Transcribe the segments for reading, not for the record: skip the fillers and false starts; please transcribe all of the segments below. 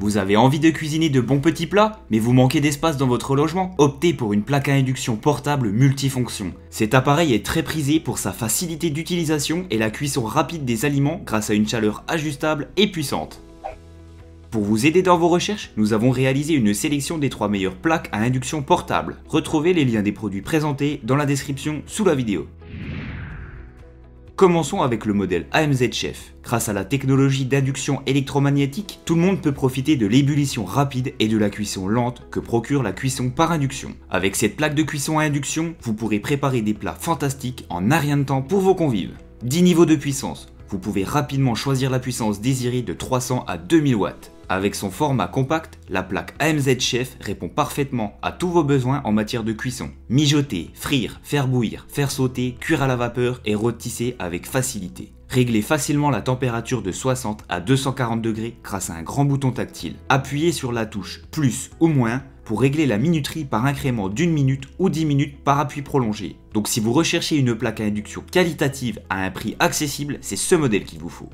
Vous avez envie de cuisiner de bons petits plats, mais vous manquez d'espace dans votre logement? Optez pour une plaque à induction portable multifonction. Cet appareil est très prisé pour sa facilité d'utilisation et la cuisson rapide des aliments grâce à une chaleur ajustable et puissante. Pour vous aider dans vos recherches, nous avons réalisé une sélection des 3 meilleures plaques à induction portable. Retrouvez les liens des produits présentés dans la description sous la vidéo. Commençons avec le modèle AMZ Chef. Grâce à la technologie d'induction électromagnétique, tout le monde peut profiter de l'ébullition rapide et de la cuisson lente que procure la cuisson par induction. Avec cette plaque de cuisson à induction, vous pourrez préparer des plats fantastiques en un rien de temps pour vos convives. 10 niveaux de puissance. Vous pouvez rapidement choisir la puissance désirée de 300 à 2000 watts. Avec son format compact, la plaque AMZ Chef répond parfaitement à tous vos besoins en matière de cuisson. Mijoter, frire, faire bouillir, faire sauter, cuire à la vapeur et rôtisser avec facilité. Réglez facilement la température de 60 à 240 degrés grâce à un grand bouton tactile. Appuyez sur la touche plus ou moins pour régler la minuterie par incrément d'une minute ou 10 minutes par appui prolongé. Donc si vous recherchez une plaque à induction qualitative à un prix accessible, c'est ce modèle qu'il vous faut.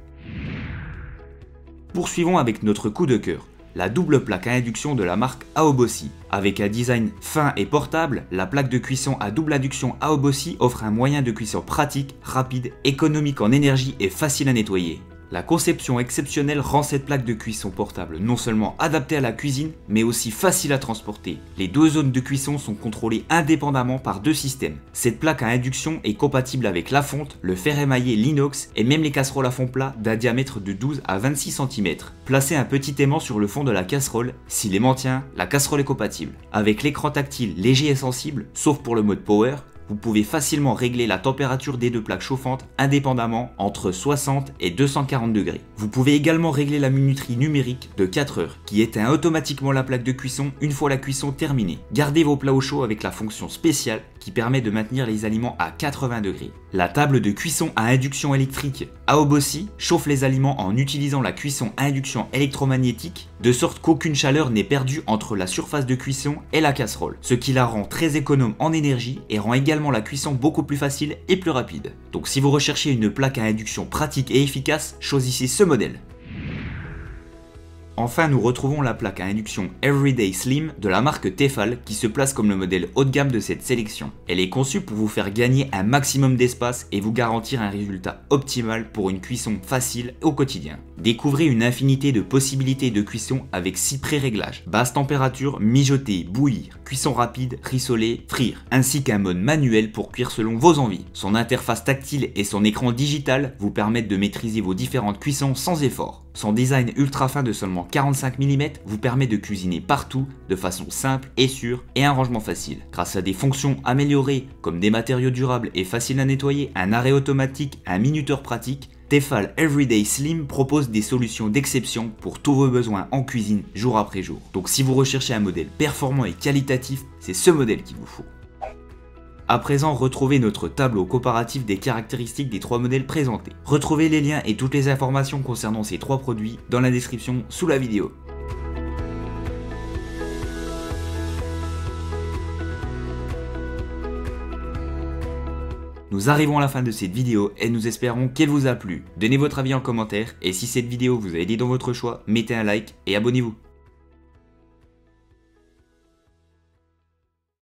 Poursuivons avec notre coup de cœur, la double plaque à induction de la marque Aobosi. Avec un design fin et portable, la plaque de cuisson à double induction Aobosi offre un moyen de cuisson pratique, rapide, économique en énergie et facile à nettoyer. La conception exceptionnelle rend cette plaque de cuisson portable non seulement adaptée à la cuisine, mais aussi facile à transporter. Les deux zones de cuisson sont contrôlées indépendamment par deux systèmes. Cette plaque à induction est compatible avec la fonte, le fer émaillé, l'inox et même les casseroles à fond plat d'un diamètre de 12 à 26 cm. Placez un petit aimant sur le fond de la casserole, s'il aimant tient, la casserole est compatible. Avec l'écran tactile léger et sensible, sauf pour le mode power, vous pouvez facilement régler la température des deux plaques chauffantes indépendamment entre 60 et 240 degrés. Vous pouvez également régler la minuterie numérique de 4 heures qui éteint automatiquement la plaque de cuisson une fois la cuisson terminée. Gardez vos plats au chaud avec la fonction spéciale qui permet de maintenir les aliments à 80 degrés. La table de cuisson à induction électrique Aobosi chauffe les aliments en utilisant la cuisson à induction électromagnétique de sorte qu'aucune chaleur n'est perdue entre la surface de cuisson et la casserole, ce qui la rend très économe en énergie et rend également la cuisson beaucoup plus facile et plus rapide. Donc si vous recherchez une plaque à induction pratique et efficace, choisissez ce modèle. Enfin, nous retrouvons la plaque à induction Everyday Slim de la marque Tefal qui se place comme le modèle haut de gamme de cette sélection. Elle est conçue pour vous faire gagner un maximum d'espace et vous garantir un résultat optimal pour une cuisson facile au quotidien. Découvrez une infinité de possibilités de cuisson avec 6 pré-réglages. Basse température, mijoter, bouillir, cuisson rapide, rissoler, frire, ainsi qu'un mode manuel pour cuire selon vos envies. Son interface tactile et son écran digital vous permettent de maîtriser vos différentes cuissons sans effort. Son design ultra fin de seulement 45 mm vous permet de cuisiner partout de façon simple et sûre et un rangement facile. Grâce à des fonctions améliorées comme des matériaux durables et faciles à nettoyer, un arrêt automatique, un minuteur pratique, Tefal Everyday Slim propose des solutions d'exception pour tous vos besoins en cuisine jour après jour. Donc si vous recherchez un modèle performant et qualitatif, c'est ce modèle qu'il vous faut. À présent, retrouvez notre tableau comparatif des caractéristiques des 3 modèles présentés. Retrouvez les liens et toutes les informations concernant ces 3 produits dans la description sous la vidéo. Nous arrivons à la fin de cette vidéo et nous espérons qu'elle vous a plu. Donnez votre avis en commentaire et si cette vidéo vous a aidé dans votre choix, mettez un like et abonnez-vous.